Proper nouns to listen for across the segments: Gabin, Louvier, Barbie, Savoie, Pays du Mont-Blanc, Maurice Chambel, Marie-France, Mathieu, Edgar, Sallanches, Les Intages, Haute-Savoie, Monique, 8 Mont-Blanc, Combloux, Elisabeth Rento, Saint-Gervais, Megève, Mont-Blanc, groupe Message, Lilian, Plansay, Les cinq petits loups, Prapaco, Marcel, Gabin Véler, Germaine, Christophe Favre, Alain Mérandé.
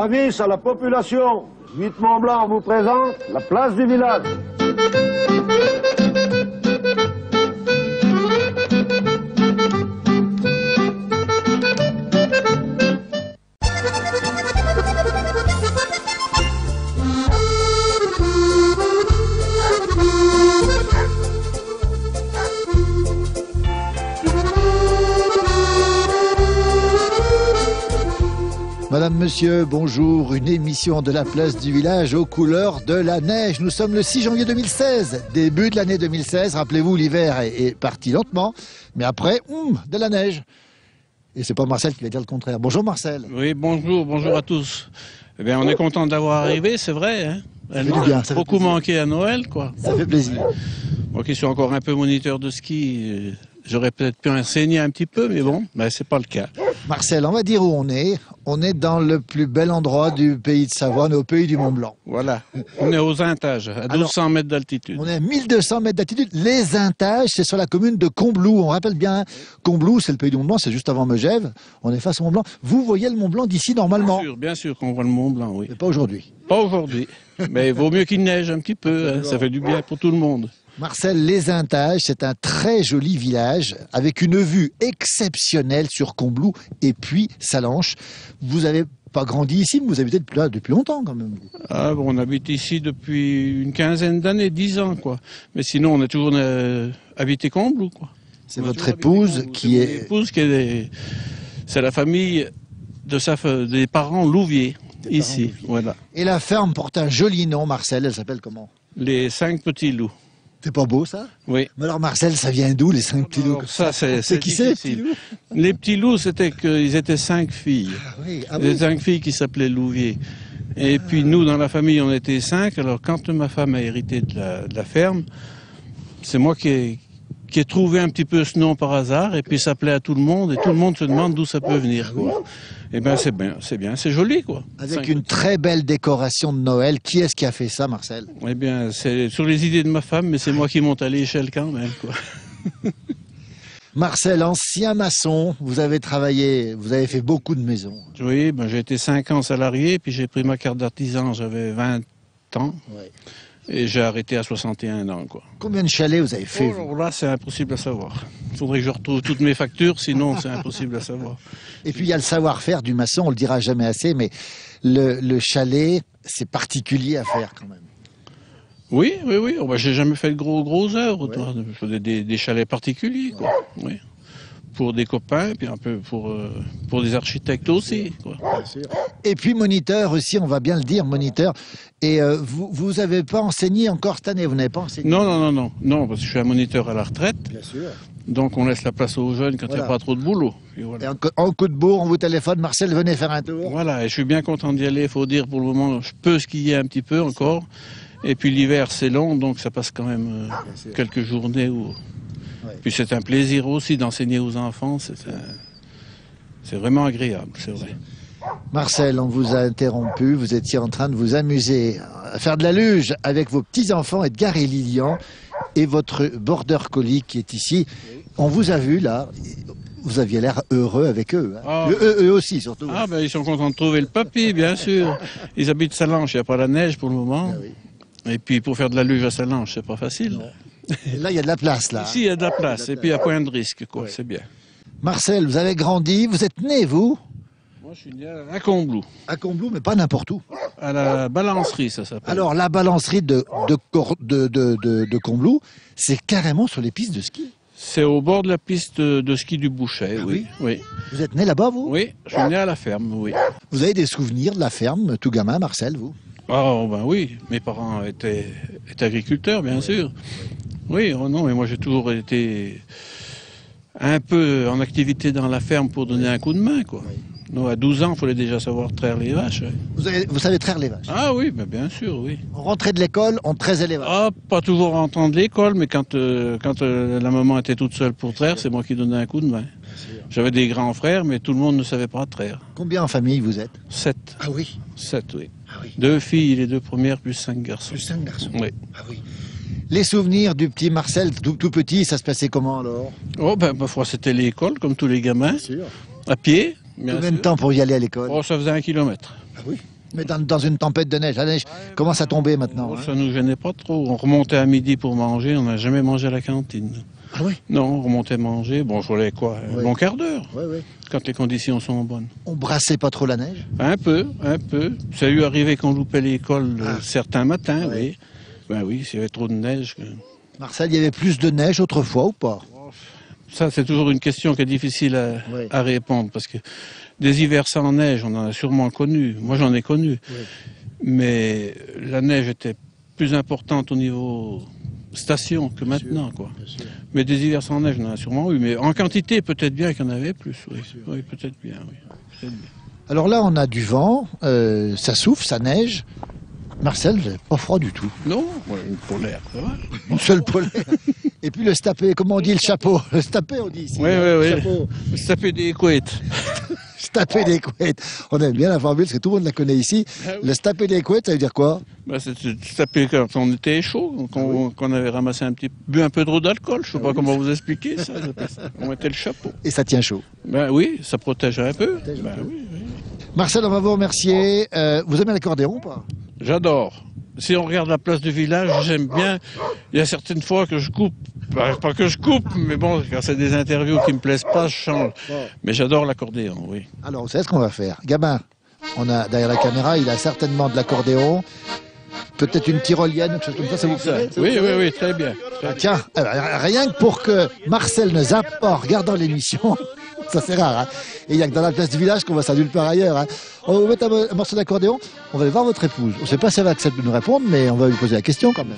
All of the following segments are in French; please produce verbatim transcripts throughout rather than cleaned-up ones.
Avis à la population, huit Mont-Blanc vous présente la place du village. Madame, monsieur, bonjour. Une émission de la place du village aux couleurs de la neige. Nous sommes le six janvier deux mille seize, début de l'année deux mille seize. Rappelez-vous, l'hiver est, est parti lentement, mais après, hum, de la neige. Et c'est pas Marcel qui va dire le contraire. Bonjour Marcel. Oui, bonjour, bonjour à tous. Eh bien, on est content d'avoir arrivé, c'est vrai. Hein, ça fait du bien, ça fait beaucoup plaisir. Manqué à Noël, quoi. Ça fait plaisir. Moi qui suis encore un peu moniteur de ski, j'aurais peut-être pu enseigner un petit peu, mais bon, ben, c'est pas le cas. Marcel, on va dire où on est. On est dans le plus bel endroit du pays de Savoie, au pays du Mont-Blanc. Voilà, on est aux Intages, à mille deux cents mètres d'altitude. On est à mille deux cents mètres d'altitude. Les Intages, c'est sur la commune de Combloux. On rappelle bien, hein, Combloux, c'est le pays du Mont-Blanc, c'est juste avant Megève. On est face au Mont-Blanc. Vous voyez le Mont-Blanc d'ici normalement? Bien sûr, bien sûr qu'on voit le Mont-Blanc, oui. Mais pas aujourd'hui. Pas aujourd'hui, mais il vaut mieux qu'il neige un petit peu, hein. Ça fait du bien pour tout le monde. Marcel, Les Intages, c'est un très joli village avec une vue exceptionnelle sur Combloux et puis Sallanches. Vous n'avez pas grandi ici, mais vous habitez depuis, là, depuis longtemps quand même. Ah, bon, on habite ici depuis une quinzaine d'années, dix ans quoi. Mais sinon, on a toujours euh, habité Combloux quoi. C'est votre épouse qui est... épouse qui est... C'est la famille de sa... des parents Louvier ici, Louvier. Voilà. Et la ferme porte un joli nom, Marcel. Elle s'appelle comment? Les cinq petits loups. C'est pas beau, ça? Oui. Mais alors, Marcel, ça vient d'où, les cinq petits loups? Ça, c'est qui c'est? Les petits loups, c'était qu'ils étaient cinq filles. Ah, oui. Ah, les oui. Cinq filles qui s'appelaient Louvier. Et ah, puis, nous, dans la famille, on était cinq. Alors, quand ma femme a hérité de la, de la ferme, c'est moi qui ai, qui ai trouvé un petit peu ce nom par hasard. Et puis, ça plaît à tout le monde. Et tout le monde se demande d'où ça peut venir, quoi. Eh bien, c'est bien, c'est bien, c'est joli, quoi. Avec une très belle décoration de Noël. Qui est-ce qui a fait ça, Marcel? Eh bien, c'est sur les idées de ma femme, mais c'est moi qui monte à l'échelle quand même, quoi. Marcel, ancien maçon, vous avez travaillé, vous avez fait beaucoup de maisons. Oui, ben, j'ai été cinq ans salarié, puis j'ai pris ma carte d'artisan, j'avais vingt ans. Ouais. Et j'ai arrêté à soixante et un ans, quoi. Combien de chalets vous avez fait? Oh, là, c'est impossible à savoir. Il faudrait que je retrouve toutes mes factures, sinon c'est impossible à savoir. Et puis il y a le savoir-faire du maçon, on le dira jamais assez, mais le, le chalet, c'est particulier à faire quand même. Oui, oui, oui. Oh, bah, j'ai jamais fait de gros, gros œuvres, ouais. des, des, des chalets particuliers, quoi. Ouais. Oui. Pour des copains, puis un peu pour, euh, pour des architectes aussi, quoi. Et puis moniteur aussi, on va bien le dire, moniteur. Et euh, vous, vous avez pas enseigné encore cette année, vous n'avez pas enseigné? Non, non, non, non, non, parce que je suis un moniteur à la retraite. Bien sûr. Donc on laisse la place aux jeunes quand il voilà. n'y a pas trop de boulot. Et voilà. Et en, en coup de bourre, on vous téléphone, Marcel, venez faire un tour. Voilà, et je suis bien content d'y aller, il faut dire pour le moment, je peux skier un petit peu encore. Et puis l'hiver, c'est long, donc ça passe quand même euh, quelques journées où... Ouais. Puis c'est un plaisir aussi d'enseigner aux enfants, c'est un... vraiment agréable, c'est vrai. Marcel, on vous a interrompu, vous étiez en train de vous amuser à faire de la luge avec vos petits-enfants, Edgar et Lilian, et votre border collie qui est ici. On vous a vu là, vous aviez l'air heureux avec eux, hein. Ah. eux, eux aussi surtout. Ah ben ils sont contents de trouver le papy, bien sûr. Ils habitent Sallanches, il n'y a pas la neige pour le moment. Ah, oui. Et puis pour faire de la luge à Sallanches, c'est pas facile. Ouais. Là, il y a de la place, là. Ici, il y a de la place, de la et place. Puis il n'y a point de risque, quoi, ouais. C'est bien. Marcel, vous avez grandi, vous êtes né, vous? Moi, je suis né à Combloux. À Combloux, mais pas n'importe où. À la balancerie, ça s'appelle. Alors, la balancerie de, de, de, de, de, de Combloux, c'est carrément sur les pistes de ski? C'est au bord de la piste de ski du Bouchet, ah, oui. Oui. Vous êtes né là-bas, vous? Oui, je suis né à la ferme, oui. Vous avez des souvenirs de la ferme, tout gamin, Marcel, vous? Oh, ben oui, mes parents étaient, étaient agriculteurs, bien ouais. sûr. Ouais. Oui, oh non, mais moi j'ai toujours été un peu en activité dans la ferme pour donner un coup de main, quoi. Oui. Nous, à douze ans, il fallait déjà savoir traire les vaches. Vous, avez, vous savez traire les vaches? Ah oui, ben bien sûr, oui. On rentrait de l'école, on traisait les vaches? Ah, pas toujours en temps de l'école, mais quand, euh, quand euh, la maman était toute seule pour traire, c'est moi qui donnais un coup de main. J'avais des grands frères, mais tout le monde ne savait pas traire. Combien en famille vous êtes? Sept. Ah oui? Sept, oui. Ah, oui. Deux filles, les deux premières, plus cinq garçons. Plus cinq garçons? Oui. Ah oui. Les souvenirs du petit Marcel, tout, tout petit, ça se passait comment alors? Oh ben, ma foi, c'était l'école, comme tous les gamins, bien sûr. À pied. Combien de temps pour y aller à l'école? Oh, ça faisait un kilomètre. Ah oui. Mais dans, dans une tempête de neige, la neige ouais, commence à tomber maintenant. Ça ne hein. nous gênait pas trop. On remontait à midi pour manger, on n'a jamais mangé à la cantine. Ah oui? Non, on remontait manger, bon, je voulais quoi, un oui. bon quart d'heure, oui, oui. quand les conditions sont bonnes. On brassait pas trop la neige? Un peu, un peu. Ça a eu arrivé qu'on loupait l'école ah. certains matins, oui. oui. Ben oui, s'il y avait trop de neige... Que... Marcel, il y avait plus de neige autrefois ou pas? Ça, c'est toujours une question qui est difficile à, oui. à répondre, parce que des hivers sans neige, on en a sûrement connu. Moi, j'en ai connu. Oui. Mais la neige était plus importante au niveau station que bien maintenant, sûr, quoi. Mais des hivers sans neige, on en a sûrement eu. Mais en quantité, peut-être bien qu'il y en avait plus. Oui, oui peut-être bien, oui. Peut-être bien. Alors là, on a du vent, euh, ça souffle, ça neige. Marcel, vous n'avez pas froid du tout. Non, une polaire, ça va. Une seule polaire. Et puis le stapé, comment on dit le chapeau? Le stapé, on dit ici. Oui, oui, oui. Le stapé des couettes. Stapé des couettes. On aime bien la formule, parce que tout le monde la connaît ici. Le stapé des couettes, ça veut dire quoi? Bah, c'est stapé quand on était chaud, qu'on ah oui. avait ramassé un petit, bu un peu trop d'alcool. Je ne sais ah pas oui. comment vous expliquer ça. On mettait le chapeau. Et ça tient chaud? Ben oui, ça protège un ça peu. Protège ben un peu. Oui, oui. Marcel, on va vous remercier. Euh, vous aimez l'accordéon ou pas? J'adore. Si on regarde la place du village, j'aime bien. Il y a certaines fois que je coupe. Bah, pas que je coupe, mais bon, quand c'est des interviews qui me plaisent pas, je change. Mais j'adore l'accordéon, oui. Alors, vous savez ce qu'on va faire. Gabin, on a derrière la caméra, il a certainement de l'accordéon. Peut-être une tyrolienne ou quelque chose comme ça, ça vous plaît? Oui, oui, oui, très bien. Ah, tiens, rien que pour que Marcel ne zappe pas en regardant l'émission... Ça c'est rare, hein. Et il n'y a que dans la place du village qu'on voit ça nulle part ailleurs, hein. On va vous mettre un morceau d'accordéon, on va aller voir votre épouse. On ne sait pas si elle va accepter de nous répondre, mais on va lui poser la question quand même.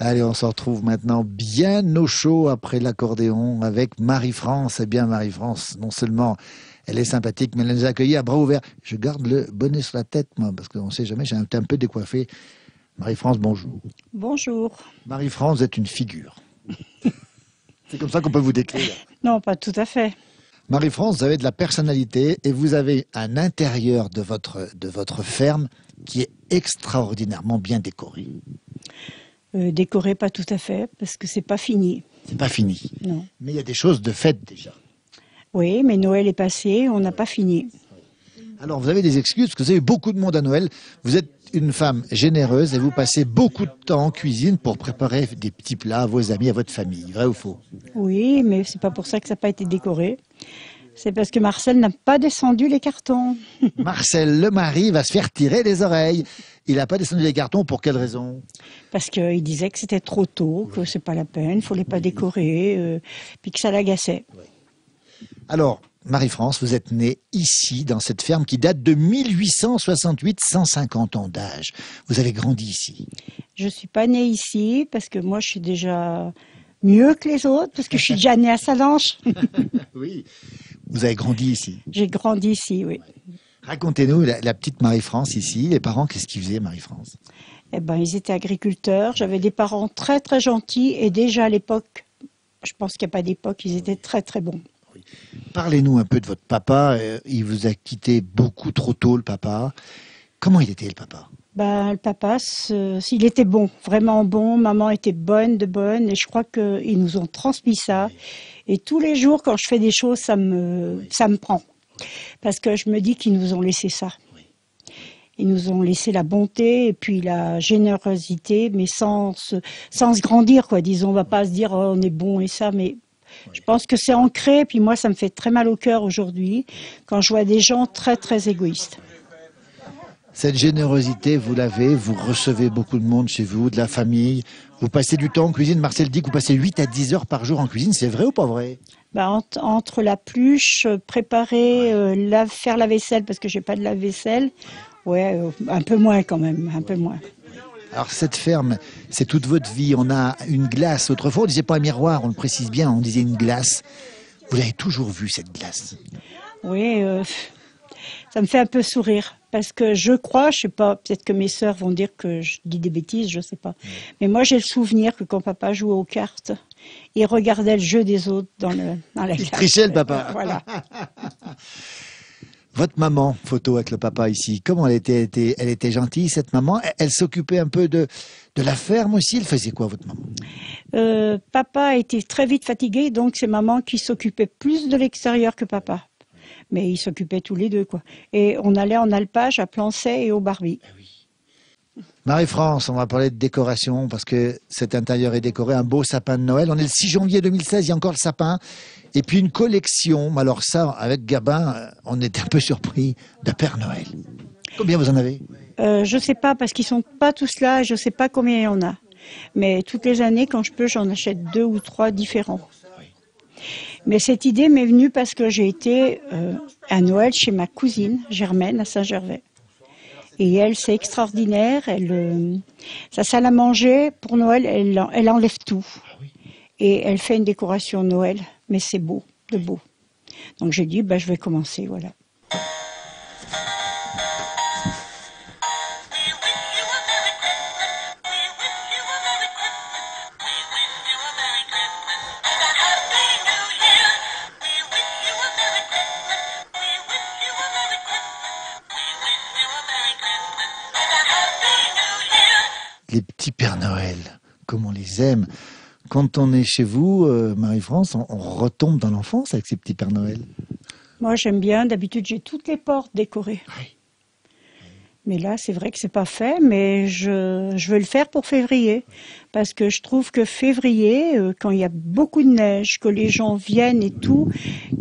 Allez, on se retrouve maintenant bien au chaud après l'accordéon avec Marie-France. Eh bien, Marie-France, non seulement elle est sympathique, mais elle nous a accueillis à bras ouverts. Je garde le bonnet sur la tête, moi, parce qu'on ne sait jamais, j'ai été un peu décoiffé. Marie-France, bonjour. Bonjour. Marie-France, vous êtes une figure. C'est comme ça qu'on peut vous décrire. Non, pas tout à fait. Marie-France, vous avez de la personnalité et vous avez un intérieur de votre, de votre ferme qui est extraordinairement bien décoré. Euh, décoré, pas tout à fait, parce que c'est pas fini. C'est pas fini. Non. Mais il y a des choses de faites déjà. Oui, mais Noël est passé, on n'a pas fini. Alors vous avez des excuses, parce que vous avez eu beaucoup de monde à Noël. Vous êtes une femme généreuse et vous passez beaucoup de temps en cuisine pour préparer des petits plats à vos amis, à votre famille. Vrai ou faux? Oui, mais c'est pas pour ça que ça n'a pas été décoré. C'est parce que Marcel n'a pas descendu les cartons. Marcel, le mari, va se faire tirer les oreilles. Il n'a pas descendu les cartons, pour quelle raison? Parce qu'il disait que c'était trop tôt, que c'est pas la peine, il ne fallait pas décorer, euh, puis que ça l'agaçait. Oui. Alors, Marie-France, vous êtes née ici, dans cette ferme qui date de mille huit cent soixante-huit, cent cinquante ans d'âge. Vous avez grandi ici? Je ne suis pas née ici, parce que moi je suis déjà mieux que les autres, parce que je suis déjà née à Sallanches. Oui. Vous avez grandi ici? J'ai grandi ici, oui. Racontez-nous, la, la petite Marie-France ici, les parents, qu'est-ce qu'ils faisaient, Marie-France? Eh ben, ils étaient agriculteurs, j'avais des parents très très gentils, et déjà à l'époque, je pense qu'il n'y a pas d'époque, ils étaient très très bons. Parlez-nous un peu de votre papa. Il vous a quitté beaucoup trop tôt, le papa. Comment il était, le papa? Ben, le papa, il était bon, vraiment bon. Maman était bonne, de bonne. Et je crois qu'ils nous ont transmis ça. Et tous les jours, quand je fais des choses, ça me, oui. ça me prend. Parce que je me dis qu'ils nous ont laissé ça. Oui. Ils nous ont laissé la bonté et puis la générosité, mais sans se, sans se grandir, quoi. Disons, on ne va pas se dire oh, on est bon et ça, mais... Je pense que c'est ancré, puis moi, ça me fait très mal au cœur aujourd'hui, quand je vois des gens très, très égoïstes. Cette générosité, vous l'avez, vous recevez beaucoup de monde chez vous, de la famille. Vous passez du temps en cuisine. Marcel dit que vous passez huit à dix heures par jour en cuisine. C'est vrai ou pas vrai? Bah, entre la pluche, préparer, euh, la, faire la vaisselle, parce que j'ai pas de lave-vaisselle, ouais, euh, un peu moins quand même, un peu moins. Alors cette ferme, c'est toute votre vie. On a une glace. Autrefois, on disait pas un miroir, on le précise bien, on disait une glace. Vous l'avez toujours vue, cette glace? Oui, euh, ça me fait un peu sourire. Parce que je crois, je sais pas, peut-être que mes sœurs vont dire que je dis des bêtises, je sais pas. Mais moi, j'ai le souvenir que quand papa jouait aux cartes, il regardait le jeu des autres dans, le, dans la glace. Il trichait, le papa. Voilà. Votre maman, photo avec le papa ici, comment elle était, était, elle était gentille, cette maman. Elle, elle s'occupait un peu de, de la ferme aussi. Elle faisait quoi, votre maman? euh, Papa était très vite fatigué, donc c'est maman qui s'occupait plus de l'extérieur que papa. Mais ils s'occupaient tous les deux, quoi. Et on allait en alpage à Plansay et au Barbie. Eh oui. Marie-France, on va parler de décoration, parce que cet intérieur est décoré, un beau sapin de Noël. On est le six janvier deux mille seize, il y a encore le sapin. Et puis une collection, alors ça, avec Gabin, on est un peu surpris, de Père Noël. Combien vous en avez? euh, Je ne sais pas, parce qu'ils ne sont pas tous là, je ne sais pas combien il y en a. Mais toutes les années, quand je peux, j'en achète deux ou trois différents. Mais cette idée m'est venue parce que j'ai été euh, à Noël chez ma cousine, Germaine, à Saint-Gervais. Et elle, c'est extraordinaire. Elle, euh, sa salle à manger, pour Noël, elle, elle enlève tout. Et elle fait une décoration Noël, mais c'est beau, de beau. Donc j'ai dit, bah, je vais commencer, voilà. Les petits Pères Noël, comme on les aime. Quand on est chez vous, euh, Marie-France, on, on retombe dans l'enfance avec ces petits Pères Noël. Moi, j'aime bien. D'habitude, j'ai toutes les portes décorées. Oui. Mais là, c'est vrai que c'est pas fait, mais je, je veux le faire pour février. Parce que je trouve que février, euh, quand il y a beaucoup de neige, que les gens viennent et tout,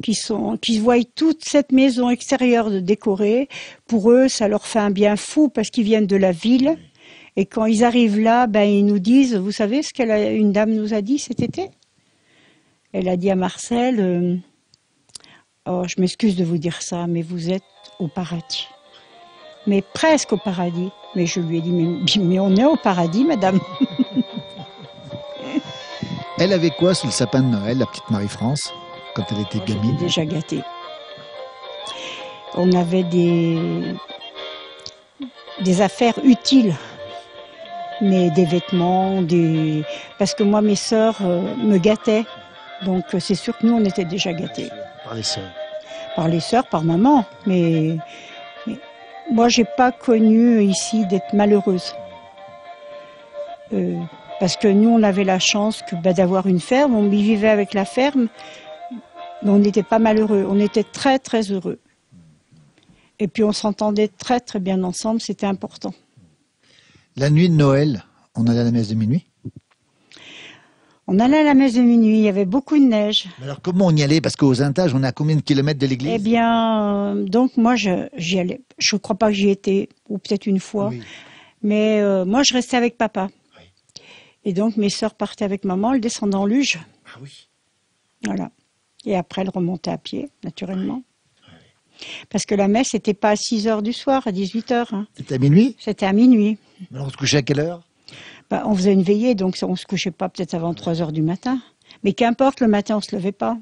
qui sont, qui voient toute cette maison extérieure de décorée, pour eux, ça leur fait un bien fou parce qu'ils viennent de la ville. Et quand ils arrivent là, ben, ils nous disent, vous savez ce qu'une dame nous a dit cet été? Elle a dit à Marcel, euh, oh, je m'excuse de vous dire ça, mais vous êtes au paradis. Mais presque au paradis. Mais je lui ai dit, mais, mais on est au paradis, madame. Elle avait quoi sous le sapin de Noël, la petite Marie-France, quand elle était gamine? Elle était déjà gâtée. On avait des, des affaires utiles. Mais des vêtements, des... parce que moi, mes sœurs euh, me gâtaient. Donc c'est sûr que nous, on était déjà gâtés. Par les sœurs? Par les sœurs, par maman. Mais, mais... moi, j'ai pas connu ici d'être malheureuse. Euh, parce que nous, on avait la chance que, bah, d'avoir une ferme. On y vivait avec la ferme. Mais on n'était pas malheureux. On était très, très heureux. Et puis, on s'entendait très, très bien ensemble. C'était important. La nuit de Noël, on allait à la messe de minuit? On allait à la messe de minuit, il y avait beaucoup de neige. Alors comment on y allait? Parce qu'aux Intages, on est à combien de kilomètres de l'église? Eh bien, euh, donc moi, j'y allais. Je ne crois pas que j'y étais, ou peut-être une fois. Oui. Mais euh, moi, je restais avec papa. Oui. Et donc, mes sœurs partaient avec maman, elles descendaient en luge. Ah oui. Voilà. Et après, elles remontaient à pied, naturellement. Oui. Parce que la messe n'était pas à six heures du soir, à dix-huit heures. Hein. C'était à minuit? C'était à minuit. Alors on se couchait à quelle heure? Bah, on faisait une veillée, donc on ne se couchait pas peut-être avant trois heures du matin. Mais qu'importe, le matin, on ne se levait pas.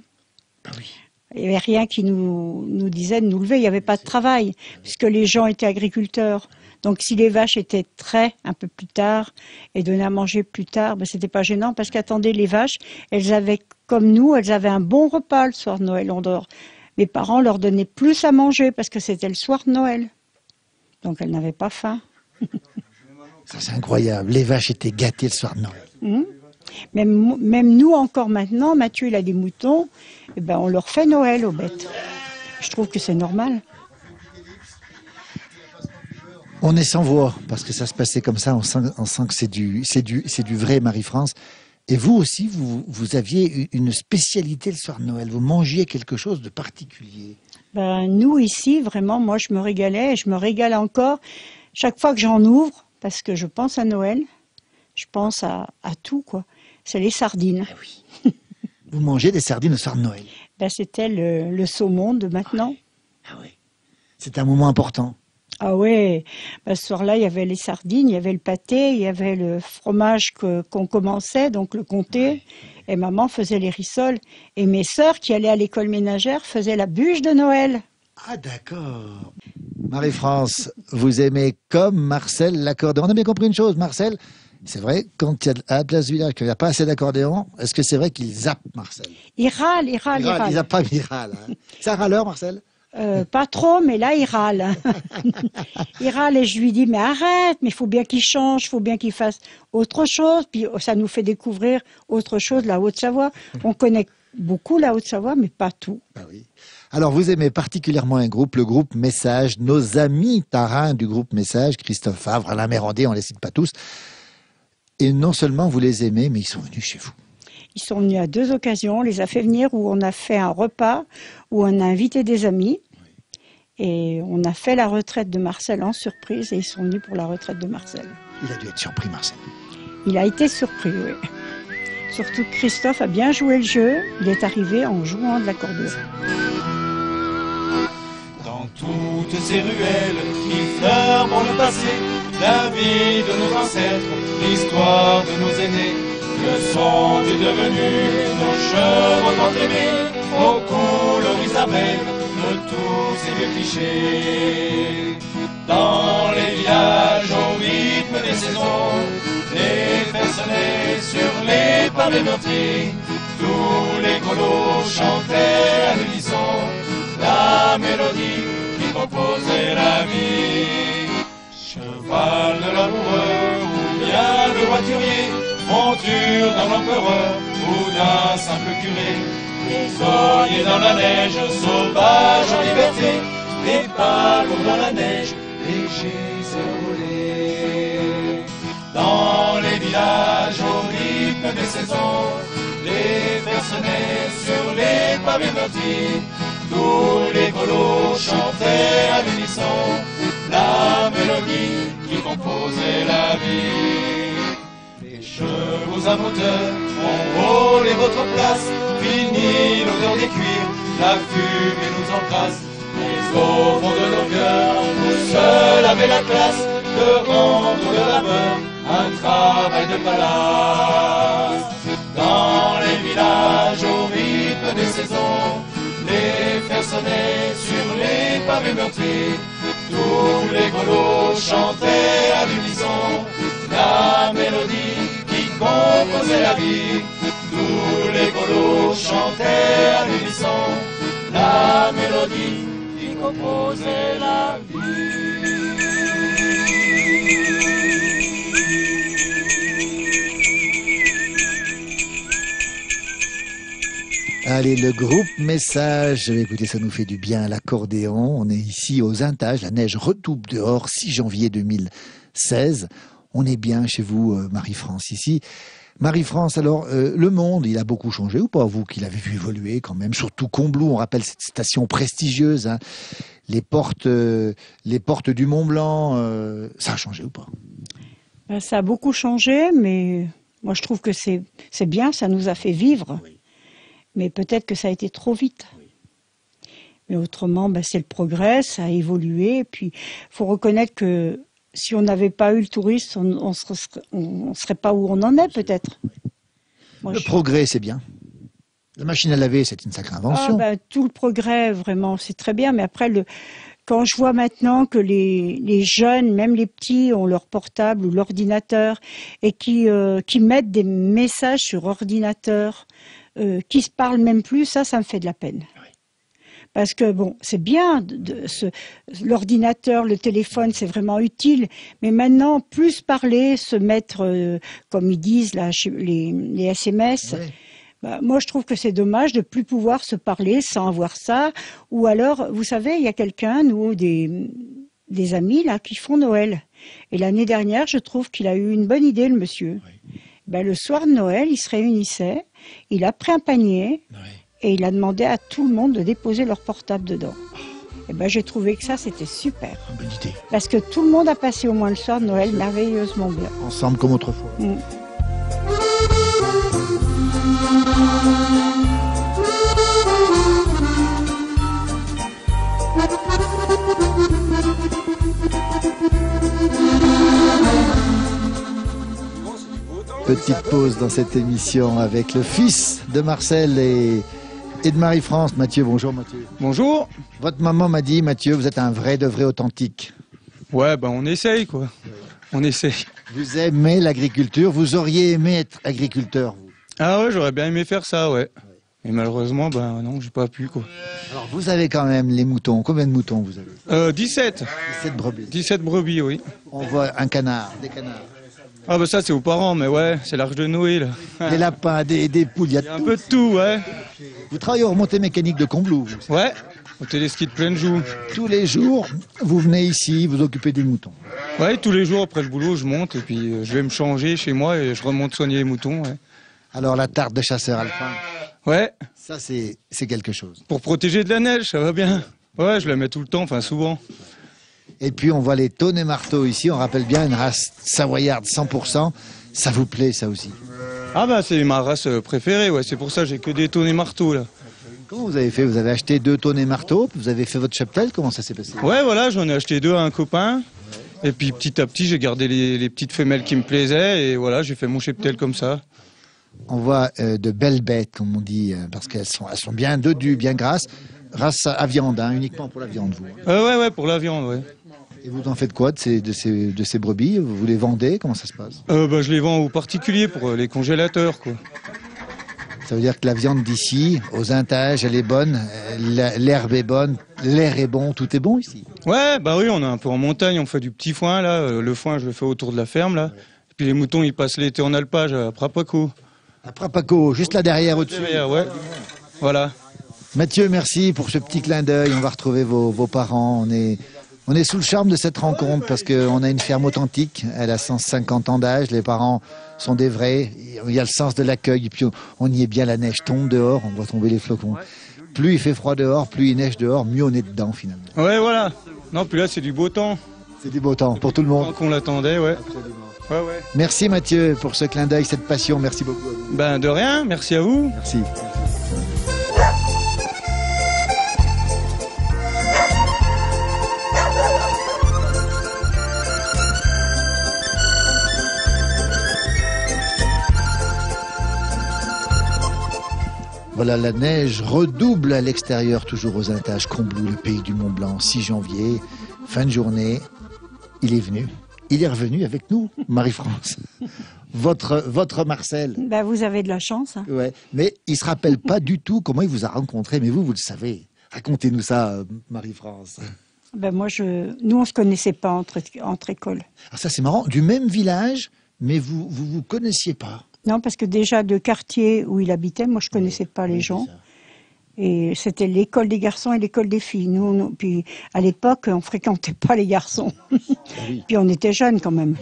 Bah oui. Il n'y avait rien qui nous, nous disait de nous lever. Il n'y avait pas de travail, puisque les gens étaient agriculteurs. Donc si les vaches étaient traitées un peu plus tard et donnaient à manger plus tard, bah, ce n'était pas gênant, parce qu'attendez, les vaches, elles avaient, comme nous, elles avaient un bon repas le soir de Noël. On dort. Mes parents leur donnaient plus à manger parce que c'était le soir de Noël. Donc elles n'avaient pas faim. Ça, c'est incroyable. Les vaches étaient gâtées le soir de Noël. Mmh. Même, même nous, encore maintenant, Mathieu, il a des moutons. Et ben, on leur fait Noël aux bêtes. Je trouve que c'est normal. On est sans voix parce que ça se passait comme ça. On sent, on sent que c'est du, c'est du, c'est du vrai, Marie-France. Et vous aussi, vous, vous aviez une spécialité le soir de Noël. Vous mangiez quelque chose de particulier. Ben, nous, ici, vraiment, moi, je me régalais et je me régale encore. chaque fois que j'en ouvre, parce que je pense à Noël, je pense à, à tout, quoi. C'est les sardines. Ah oui. Vous mangez des sardines au soir de Noël? Ben, c'était le, le saumon de maintenant. Ah oui. Ah oui. C'est un moment important. Ah ouais, ben, ce soir-là, il y avait les sardines, il y avait le pâté, il y avait le fromage que, qu'on commençait, donc le comté. Ouais. Et maman faisait les rissoles. Et mes sœurs qui allaient à l'école ménagère faisaient la bûche de Noël. Ah d'accord. Marie-France, vous aimez comme Marcel l'accordéon. On a bien compris une chose, Marcel. C'est vrai, quand il y a à la place du village qu'il n'y a pas assez d'accordéons, est-ce que c'est vrai qu'il zappe, Marcel? Il râle, il râle, il râle. Il zappe pas, il râle. Hein. C'est un râleur, Marcel? Euh, pas trop, mais là, il râle. Il râle et je lui dis, mais arrête, mais il faut bien qu'il change, il faut bien qu'il fasse autre chose. Puis ça nous fait découvrir autre chose, la Haute-Savoie. On connaît beaucoup la Haute-Savoie, mais pas tout. Ah oui. Alors, vous aimez particulièrement un groupe, le groupe Message. Nos amis tarins du groupe Message, Christophe Favre, Alain Mérandé, on ne les cite pas tous. Et non seulement vous les aimez, mais ils sont venus chez vous. Ils sont venus à deux occasions. On les a fait venir où on a fait un repas, où on a invité des amis. Oui. Et on a fait la retraite de Marcel en surprise. Et ils sont venus pour la retraite de Marcel. Il a dû être surpris, Marcel. Il a été surpris, oui. Surtout que Christophe a bien joué le jeu. Il est arrivé en jouant de l'accordéon. Dans toutes ces ruelles qui fleurent le passé, la vie de nos ancêtres, l'histoire de nos aînés, le son est devenu nos chevaux tant aimés, aux couleurs Isabelle de tous ces vieux clichés. Dans les villages au rythme des saisons, les fers sonnaient sur les pavés meurtris, tous les colos chantaient à l'unisson la mélodie qui composait la vie. Cheval de l'amoureux ou bien le voiturier, monture d'un empereur ou d'un simple curé, prisonnier dans la neige, sauvage en liberté, les ballons dans la neige, légers et roulés. Dans les villages au rythme des saisons, les fers sonnaient sur les pavés meurtris, tous les grelots chantaient à l'unisson la mélodie qui composait la vie. Chevaux à moteur, on roule et votre place, fini l'odeur des cuirs, la fumée nous embrasse, les eaux vont de nos cœurs, vous seuls avez la classe, de rendre le labeur, un travail de palace. Dans les villages au rythme des saisons, les fers sonnaient sur les pavés meurtris, tous les grelots chantaient à l'unisson la mélodie qui composait la vie. Tous les grelots chantaient à l'unisson la mélodie qui composait la vie. Allez, le groupe Message. Écoutez, ça nous fait du bien, l'accordéon. On est ici aux Intages. La neige retoupe dehors, six janvier deux mille seize. On est bien chez vous, Marie-France, ici. Marie-France, alors, euh, le monde, il a beaucoup changé ou pas? Vous qui l'avez vu évoluer quand même, surtout Combloux, on rappelle cette station prestigieuse, hein, les portes, euh, les portes du Mont-Blanc, euh, ça a changé ou pas? Ben, ça a beaucoup changé, mais moi je trouve que c'est bien, ça nous a fait vivre. Oui. Mais peut-être que ça a été trop vite. Oui. Mais autrement, ben, c'est le progrès, ça a évolué, et puis il faut reconnaître que si on n'avait pas eu le touriste, on ne serait, serait pas où on en est, peut-être. Le je... progrès, c'est bien. La machine à laver, c'est une sacrée invention. Ah, ben, tout le progrès, vraiment, c'est très bien. Mais après, le... quand je vois maintenant que les, les jeunes, même les petits, ont leur portable ou l'ordinateur, et qui, euh, qui mettent des messages sur ordinateur, euh, qui se parlent même plus, ça, ça me fait de la peine. Parce que bon, c'est bien, l'ordinateur, le téléphone, c'est vraiment utile. Mais maintenant, plus parler, se mettre, euh, comme ils disent, là, les, les S M S. Ouais. Bah, moi, je trouve que c'est dommage de plus pouvoir se parler sans avoir ça. Ou alors, vous savez, il y a quelqu'un, nous, des, des amis, là, qui font Noël. Et l'année dernière, je trouve qu'il a eu une bonne idée, le monsieur. Ouais. Ben, le soir de Noël, il se réunissait, il a pris un panier. Ouais. Et il a demandé à tout le monde de déposer leur portable dedans. eh ben, j'ai trouvé que ça, c'était super. Une bonne idée. Parce que tout le monde a passé au moins le soir de Noël merveilleusement bien. Ensemble comme autrefois. Mmh. Petite pause dans cette émission avec le fils de Marcel et, et de Marie-France. Mathieu, bonjour Mathieu. Bonjour. Votre maman m'a dit, Mathieu, vous êtes un vrai de vrai authentique. Ouais, ben on essaye quoi. Ouais. On essaye. Vous aimez l'agriculture, vous auriez aimé être agriculteur vous. Ah ouais, j'aurais bien aimé faire ça, ouais. Et malheureusement, ben non, j'ai pas pu quoi. Alors vous avez quand même les moutons. Combien de moutons vous avez? euh, dix-sept. dix-sept brebis. dix-sept brebis, oui. On voit un canard, des canards. Ah bah ça c'est aux parents, mais ouais, c'est l'arche de Noé là. Des lapins, des, des poules, il y a, y a un peu de tout, ouais. Vous travaillez aux remontées mécaniques de Combloux. Ouais, au téléski de Plansay. Tous les jours, vous venez ici, vous occupez des moutons. Ouais, tous les jours après le boulot, je monte et puis euh, je vais me changer chez moi et je remonte soigner les moutons, ouais. Alors la tarte de chasseur alpin. Ouais. Ça c'est quelque chose. Pour protéger de la neige, ça va bien. Ouais, je la mets tout le temps, enfin souvent. Et puis on voit les tonnes et marteaux ici, on rappelle bien une race savoyarde cent pour cent, ça vous plaît ça aussi? Ah bah c'est ma race préférée, ouais. C'est pour ça que j'ai que des tonnes et marteaux là. Comment vous avez fait? Vous avez acheté deux tonnes et marteaux, vous avez fait votre cheptel, comment ça s'est passé? Ouais voilà, j'en ai acheté deux à un copain, et puis petit à petit j'ai gardé les, les petites femelles qui me plaisaient, et voilà j'ai fait mon cheptel comme ça. On voit euh, de belles bêtes comme on dit, euh, parce qu'elles sont, elles sont bien dodues, bien grasses, race à viande, hein, uniquement pour la viande vous? euh, Ouais ouais, pour la viande, ouais. Et vous en faites quoi de ces, de ces, de ces brebis? Vous les vendez? Comment ça se passe? euh, bah, Je les vends aux particuliers pour euh, les congélateurs, quoi. Ça veut dire que la viande d'ici, aux Intages, elle est bonne, l'herbe est bonne, l'air est bon, tout est bon ici? Ouais, bah oui, on est un peu en montagne, on fait du petit foin, là. Euh, le foin, je le fais autour de la ferme, là. Ouais. Et puis les moutons, ils passent l'été en alpage à Prapaco. À Prapaco, juste là derrière, au-dessus. Ouais, voilà. Mathieu, merci pour ce petit clin d'œil. On va retrouver vos, vos parents, on est... On est sous le charme de cette rencontre parce qu'on a une ferme authentique, elle a cent cinquante ans d'âge, les parents sont des vrais, il y a le sens de l'accueil, puis on y est bien, la neige tombe dehors, on voit tomber les flocons. Plus il fait froid dehors, plus il neige dehors, mieux on est dedans finalement. Ouais voilà, non puis là c'est du beau temps. C'est du beau temps pour tout le monde. Qu'on l'attendait, ouais. Absolument. Ouais, ouais. Merci Mathieu pour ce clin d'œil, cette passion, merci beaucoup. Ben de rien, merci à vous. Merci. Voilà, la neige redouble à l'extérieur, toujours aux Intages, Combloux, le pays du Mont-Blanc, six janvier, fin de journée. Il est venu, il est revenu avec nous, Marie-France. Votre, votre Marcel. Ben, vous avez de la chance. Hein. Ouais, mais il ne se rappelle pas du tout comment il vous a rencontré, mais vous, vous le savez. Racontez-nous ça, Marie-France. Ben, moi, je... nous, on ne se connaissait pas entre, entre écoles. Ah, ça, c'est marrant, du même village, mais vous ne vous, vous connaissiez pas. Non, parce que déjà, de quartier où il habitait, moi, je ne connaissais pas les gens. Et c'était l'école des garçons et l'école des filles. Nous, on, puis, à l'époque, on ne fréquentait pas les garçons. Puis, on était jeunes, quand même.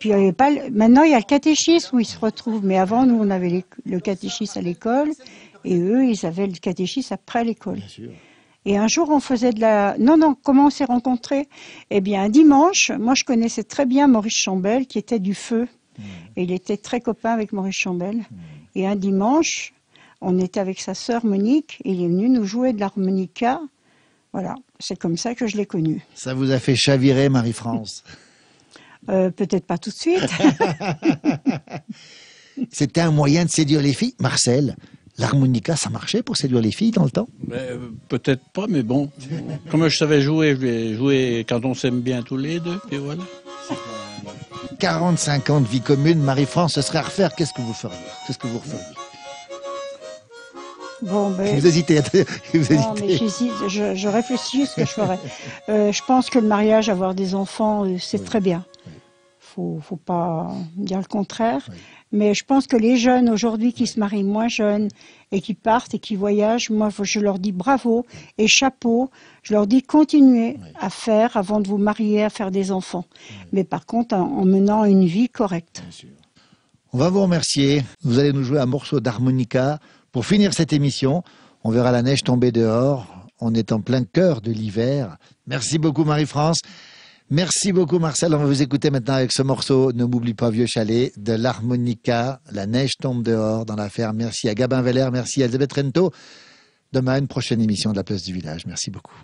Puis, il y avait pas le... Maintenant, il y a le catéchisme où ils se retrouvent. Mais avant, nous, on avait les... le catéchisme à l'école. Et eux, ils avaient le catéchisme après l'école. Et un jour, on faisait de la... Non, non, comment on s'est rencontrés? Eh bien, un dimanche, moi, je connaissais très bien Maurice Chambel, qui était du feu. Et il était très copain avec Maurice Chambel. Mmh. Et un dimanche, on était avec sa sœur Monique, et il est venu nous jouer de l'harmonica. Voilà, c'est comme ça que je l'ai connu. Ça vous a fait chavirer, Marie-France? euh, Peut-être pas tout de suite. C'était un moyen de séduire les filles. Marcel, l'harmonica, ça marchait pour séduire les filles dans le temps? euh, Peut-être pas, mais bon. Comme je savais jouer, je vais jouer quand on s'aime bien tous les deux, et voilà. quarante-cinq ans de vie commune, Marie-France, ce serait à refaire, qu'est-ce que vous feriez? Qu'est-ce que vous referiez? Bon, ben, vous hésitez. Vous non, hésitez. Mais j'hésite, je, je réfléchis ce que je ferais. euh, je pense que le mariage, avoir des enfants, c'est oui. Très bien. Il faut, faut pas dire le contraire. Oui. Mais je pense que les jeunes aujourd'hui qui se marient moins jeunes et qui partent et qui voyagent, moi je leur dis bravo et chapeau. Je leur dis continuez oui. à faire avant de vous marier, à faire des enfants. Oui. Mais par contre en, en menant une vie correcte. Bien sûr. On va vous remercier. Vous allez nous jouer un morceau d'harmonica pour finir cette émission. On verra la neige tomber dehors. On est en plein cœur de l'hiver. Merci beaucoup Marie-France. Merci beaucoup Marcel. On va vous écouter maintenant avec ce morceau, Ne m'oublie pas vieux chalet, de l'harmonica. La neige tombe dehors dans la ferme. Merci à Gabin Véler, merci à Elisabeth Rento. Demain, une prochaine émission de La Place du Village. Merci beaucoup.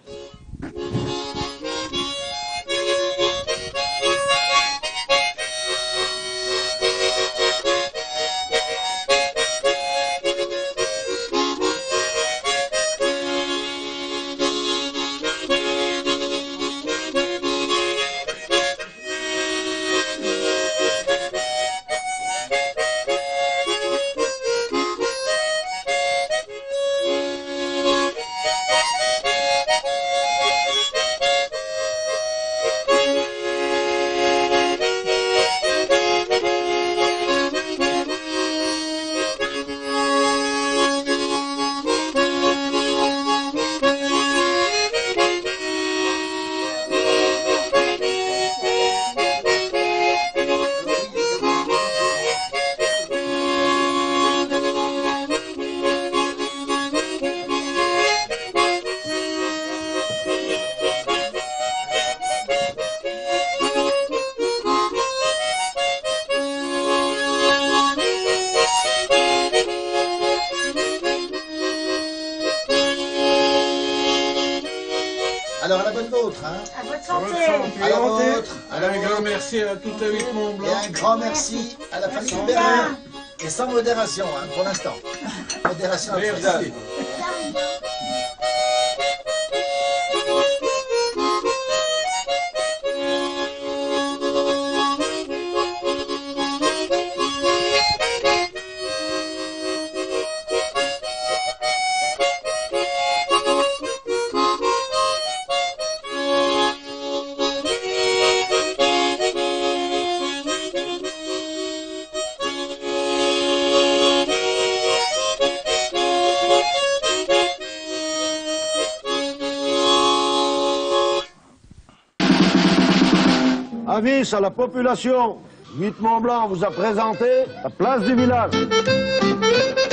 Merci à la famille Berlin et sans modération hein, pour l'instant. Modération appréciée. À la population, huit Mont-Blanc vous a présenté La Place du Village.